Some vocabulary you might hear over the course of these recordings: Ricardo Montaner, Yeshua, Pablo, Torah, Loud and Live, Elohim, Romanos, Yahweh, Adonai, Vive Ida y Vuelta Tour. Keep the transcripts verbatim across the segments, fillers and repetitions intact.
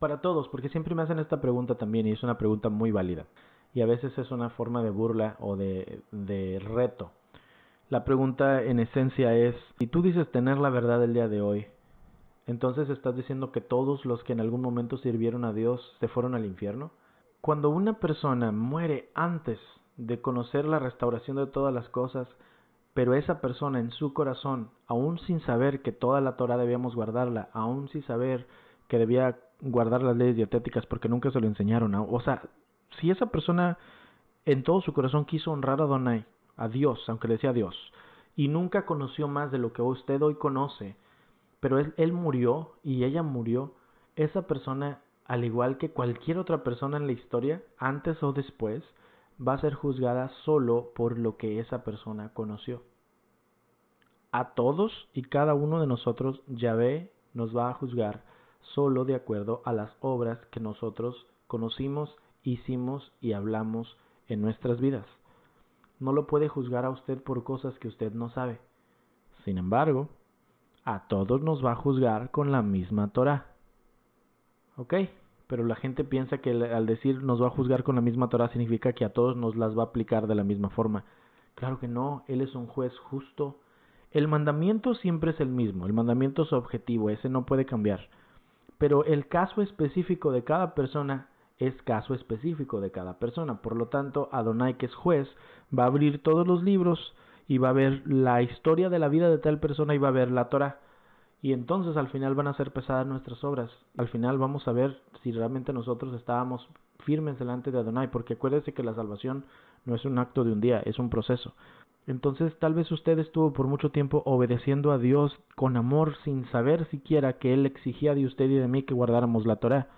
para todos, porque siempre me hacen esta pregunta también y es una pregunta muy válida. Y a veces es una forma de burla o de, de reto. La pregunta en esencia es, si tú dices tener la verdad el día de hoy, entonces estás diciendo que todos los que en algún momento sirvieron a Dios se fueron al infierno. Cuando una persona muere antes de conocer la restauración de todas las cosas, pero esa persona en su corazón, aún sin saber que toda la Torah debíamos guardarla, aún sin saber que debía guardar las leyes dietéticas porque nunca se lo enseñaron, ¿no? O sea, si esa persona en todo su corazón quiso honrar a Adonai, a Dios, aunque le decía Dios, y nunca conoció más de lo que usted hoy conoce, pero él, él murió y ella murió, esa persona, al igual que cualquier otra persona en la historia, antes o después, va a ser juzgada solo por lo que esa persona conoció. A todos y cada uno de nosotros, Yahvé nos va a juzgar solo de acuerdo a las obras que nosotros conocimos, hicimos y hablamos en nuestras vidas. No lo puede juzgar a usted por cosas que usted no sabe. Sin embargo, a todos nos va a juzgar con la misma Torah. ¿Ok? Pero la gente piensa que al decir nos va a juzgar con la misma Torah significa que a todos nos las va a aplicar de la misma forma. Claro que no, Él es un juez justo. El mandamiento siempre es el mismo, el mandamiento es objetivo, ese no puede cambiar. Pero el caso específico de cada persona es caso específico de cada persona. Por lo tanto, Adonai, que es juez, va a abrir todos los libros y va a ver la historia de la vida de tal persona y va a ver la Torah. Y entonces al final van a ser pesadas nuestras obras. Al final vamos a ver si realmente nosotros estábamos firmes delante de Adonai. Porque acuérdese que la salvación no es un acto de un día, es un proceso. Entonces tal vez usted estuvo por mucho tiempo obedeciendo a Dios con amor, sin saber siquiera que Él exigía de usted y de mí que guardáramos la Torah.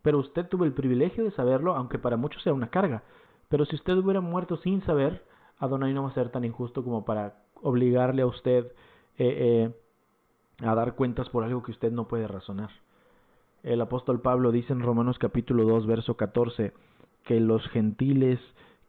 Pero usted tuvo el privilegio de saberlo, aunque para muchos sea una carga. Pero si usted hubiera muerto sin saber, Adonai no va a ser tan injusto como para obligarle a usted Eh, eh, a dar cuentas por algo que usted no puede razonar. El apóstol Pablo dice en Romanos capítulo dos, verso catorce, que los gentiles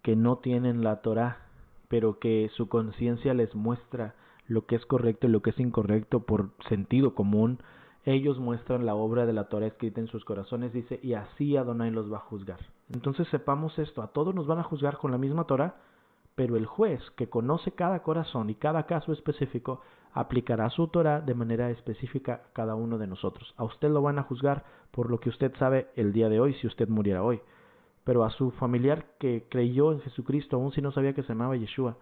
que no tienen la Torá, pero que su conciencia les muestra lo que es correcto y lo que es incorrecto por sentido común, ellos muestran la obra de la Torá escrita en sus corazones, dice, y así Adonai los va a juzgar. Entonces sepamos esto, a todos nos van a juzgar con la misma Torá, pero el juez que conoce cada corazón y cada caso específico aplicará su Torah de manera específica a cada uno de nosotros. A usted lo van a juzgar por lo que usted sabe el día de hoy, si usted muriera hoy. Pero a su familiar que creyó en Jesucristo, aun si no sabía que se llamaba Yeshua,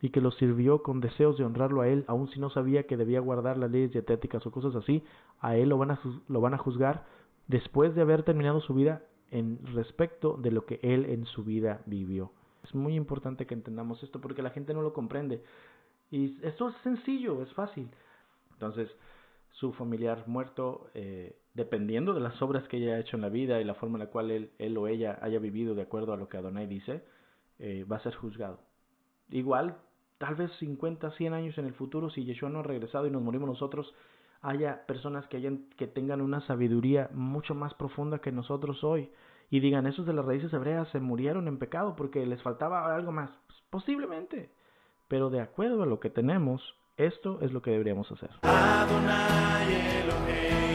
y que lo sirvió con deseos de honrarlo a él, aun si no sabía que debía guardar las leyes dietéticas o cosas así, a él lo van a, lo van a juzgar después de haber terminado su vida en respecto de lo que él en su vida vivió. Es muy importante que entendamos esto porque la gente no lo comprende. Y esto es sencillo, es fácil. Entonces, su familiar muerto, eh, dependiendo de las obras que ella ha hecho en la vida y la forma en la cual él, él o ella haya vivido de acuerdo a lo que Adonai dice, eh, va a ser juzgado. Igual, tal vez cincuenta, cien años en el futuro, si Yeshua no ha regresado y nos morimos nosotros, haya personas que, hayan, que tengan una sabiduría mucho más profunda que nosotros hoy y digan, esos de las raíces hebreas se murieron en pecado porque les faltaba algo más. Pues posiblemente, pero de acuerdo a lo que tenemos, esto es lo que deberíamos hacer. Adonai Elohim.